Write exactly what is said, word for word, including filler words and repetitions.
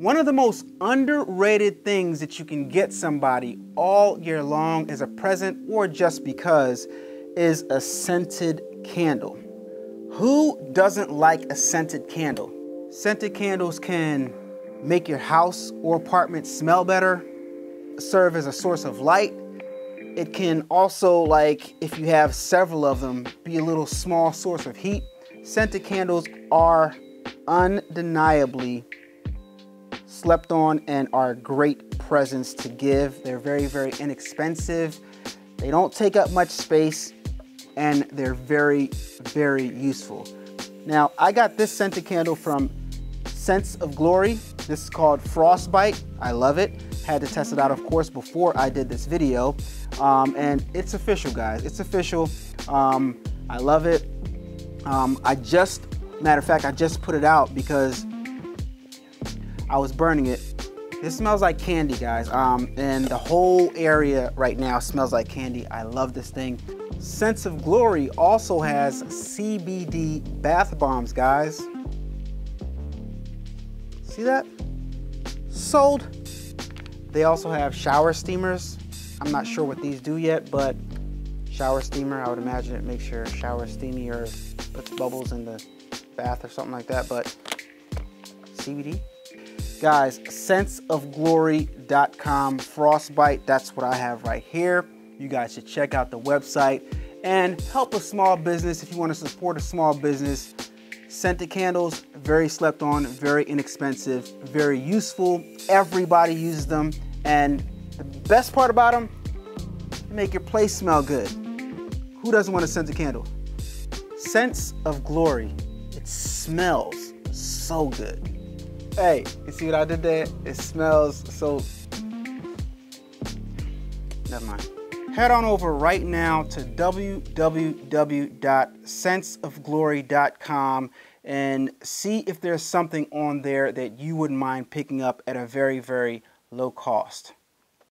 One of the most underrated things that you can get somebody all year long as a present or just because is a scented candle. Who doesn't like a scented candle? Scented candles can make your house or apartment smell better, serve as a source of light. It can also, like if you have several of them, be a little small source of heat. Scented candles are undeniably slept on and are great presents to give. They're very, very inexpensive. They don't take up much space and they're very, very useful. Now, I got this scented candle from Scents of Glory. This is called Frostbite. I love it. Had to test it out, of course, before I did this video. Um, and it's official, guys. It's official. Um, I love it. Um, I just, matter of fact, I just put it out because I was burning it. This smells like candy, guys. Um, and the whole area right now smells like candy. I love this thing. Scents of Glory also has C B D bath bombs, guys. See that? Sold. They also have shower steamers. I'm not sure what these do yet, but shower steamer, I would imagine it makes your shower steamy or puts bubbles in the bath or something like that, but C B D. Guys, scents of glory dot com, Frostbite, that's what I have right here. You guys should check out the website and help a small business if you want to support a small business. Scented candles, very slept on, very inexpensive, very useful. Everybody uses them. And the best part about them, they make your place smell good. Who doesn't want a scented candle? Scents of Glory. It smells so good. Hey, you see what I did there? It smells so... Never mind. Head on over right now to w w w dot scents of glory dot com and see if there's something on there that you wouldn't mind picking up at a very, very low cost.